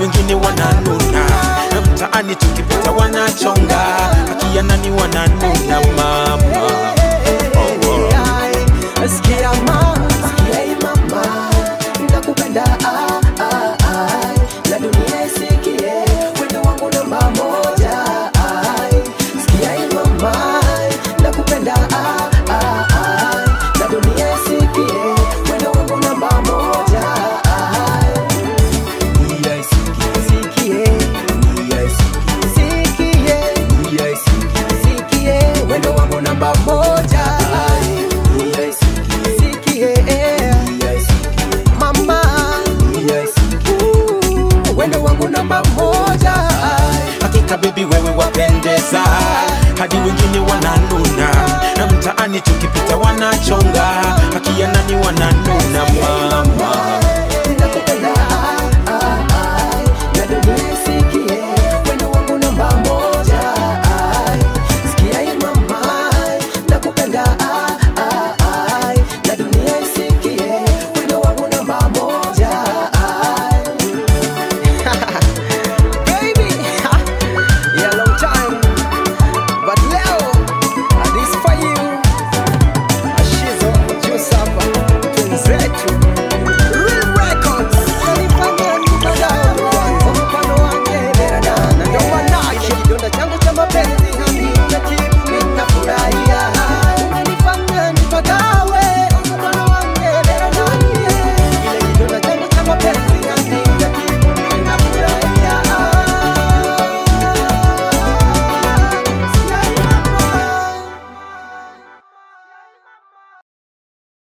Wengine wananuna na mtaani tukipita wanachonga, hakia nani wananuna.